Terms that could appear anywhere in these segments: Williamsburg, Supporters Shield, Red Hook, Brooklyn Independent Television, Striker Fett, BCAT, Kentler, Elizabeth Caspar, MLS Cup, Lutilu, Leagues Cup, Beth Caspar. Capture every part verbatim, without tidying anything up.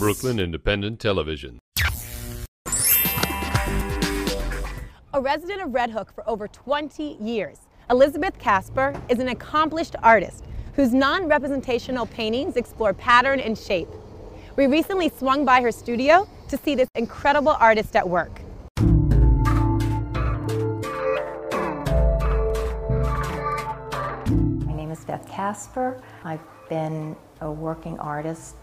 Brooklyn Independent Television. A resident of Red Hook for over twenty years, Elizabeth Caspar is an accomplished artist whose non-representational paintings explore pattern and shape. We recently swung by her studio to see this incredible artist at work. My name is Beth Caspar. I've been a working artist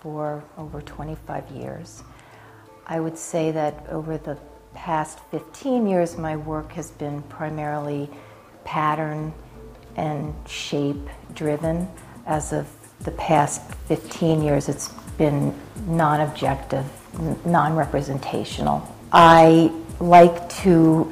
for over twenty-five years. I would say that over the past fifteen years, my work has been primarily pattern and shape driven. As of the past fifteen years, it's been non-objective, non-representational. I like to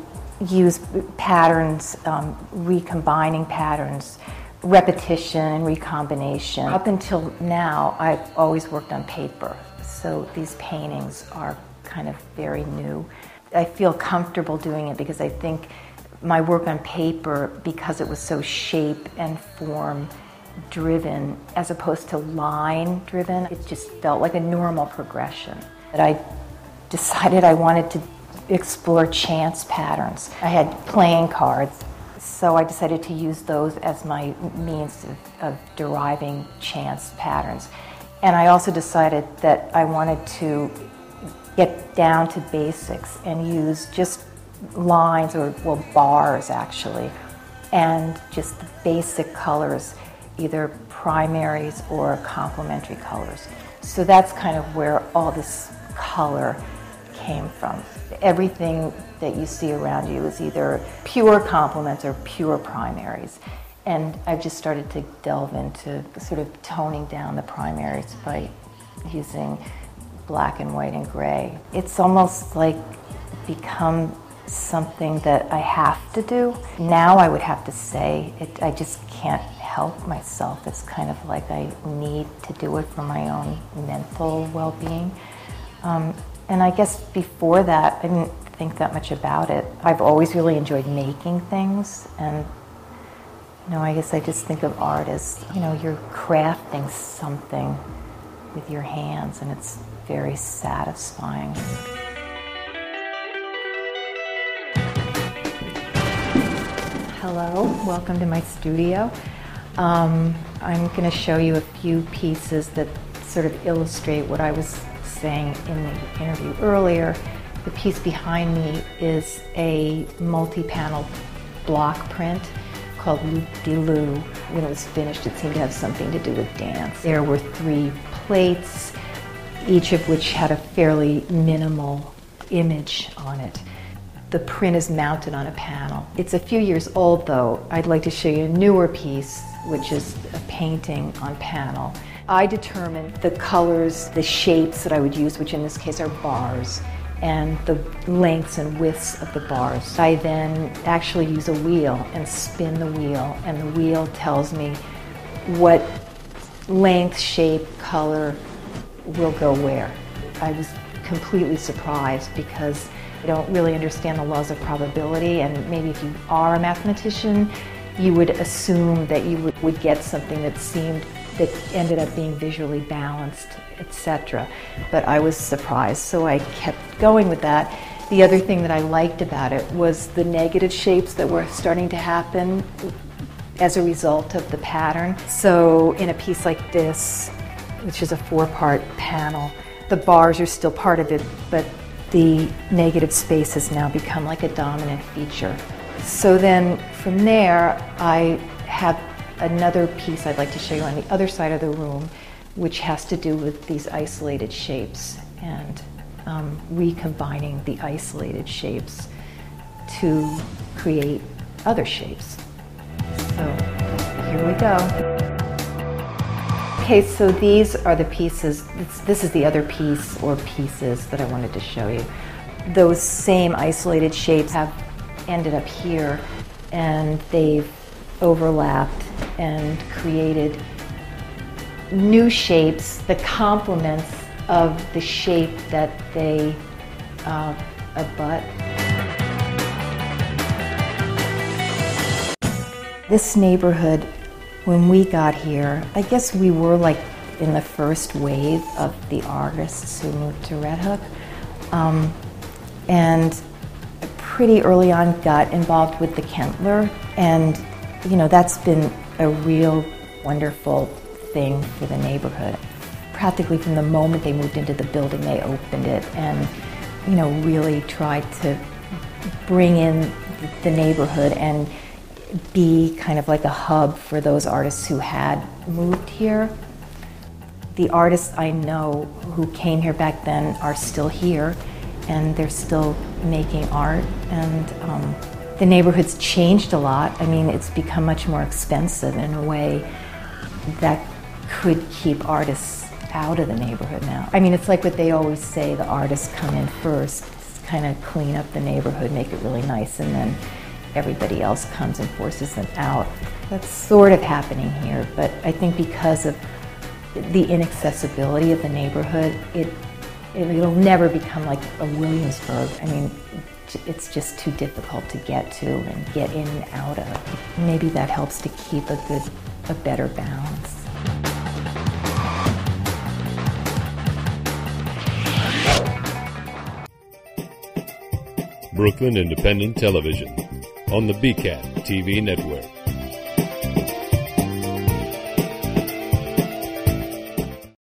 use patterns, um, recombining patterns, repetition and recombination. Up until now, I've always worked on paper, so these paintings are kind of very new. I feel comfortable doing it because I think my work on paper, because it was so shape and form driven as opposed to line driven, it just felt like a normal progression. But I decided I wanted to explore chance patterns. I had playing cards, so I decided to use those as my means of, of deriving chance patterns. And I also decided that I wanted to get down to basics and use just lines or well, bars actually, and just the basic colors, either primaries or complementary colors. So that's kind of where all this color came from. Everything that you see around you is either pure complements or pure primaries. And I've just started to delve into sort of toning down the primaries by using black and white and gray. It's almost like become something that I have to do. Now I would have to say, it, I just can't help myself. It's kind of like I need to do it for my own mental well-being. Um, and I guess before that, I didn't think that much about it. I've always really enjoyed making things, and you know, I guess I just think of art as, you know, you're crafting something with your hands, and it's very satisfying. Hello, welcome to my studio. Um, I'm going to show you a few pieces that sort of illustrate what I was saying in the interview earlier. The piece behind me is a multi-panel block print called Lutilu. When it was finished, it seemed to have something to do with dance. There were three plates, each of which had a fairly minimal image on it. The print is mounted on a panel. It's a few years old though. I'd like to show you a newer piece, which is a painting on panel. I determined the colors, the shapes that I would use, which in this case are bars, and the lengths and widths of the bars. I then actually use a wheel and spin the wheel, and the wheel tells me what length, shape, color will go where. I was completely surprised because I don't really understand the laws of probability, and maybe if you are a mathematician, you would assume that you would, would get something that seemed, that ended up being visually balanced, et cetera. But I was surprised, so I kept going with that. The other thing that I liked about it was the negative shapes that were starting to happen as a result of the pattern. So in a piece like this, which is a four-part panel, the bars are still part of it, but the negative space has now become like a dominant feature. So then from there, I have another piece I'd like to show you on the other side of the room, which has to do with these isolated shapes and um, recombining the isolated shapes to create other shapes. So here we go. Okay, so these are the pieces. This, this is the other piece or pieces that I wanted to show you. Those same isolated shapes have ended up here, and they've overlapped and created new shapes, the complements of the shape that they uh, abut. This neighborhood, when we got here, I guess we were like in the first wave of the artists who moved to Red Hook, um, and pretty early on got involved with the Kentler, and you know, that's been a real wonderful thing for the neighborhood. Practically from the moment they moved into the building, they opened it and, you know, really tried to bring in the neighborhood and be kind of like a hub for those artists who had moved here. The artists I know who came here back then are still here, and they're still making art, and um, the neighborhood's changed a lot. I mean, it's become much more expensive in a way that could keep artists out of the neighborhood now. I mean, it's like what they always say, the artists come in first, kind of clean up the neighborhood, make it really nice, and then everybody else comes and forces them out. That's sort of happening here, but I think because of the inaccessibility of the neighborhood, it, it'll never become like a Williamsburg. I mean, it's just too difficult to get to and get in and out of. Maybe that helps to keep a good, a better balance. Brooklyn Independent Television on the B C A T T V network.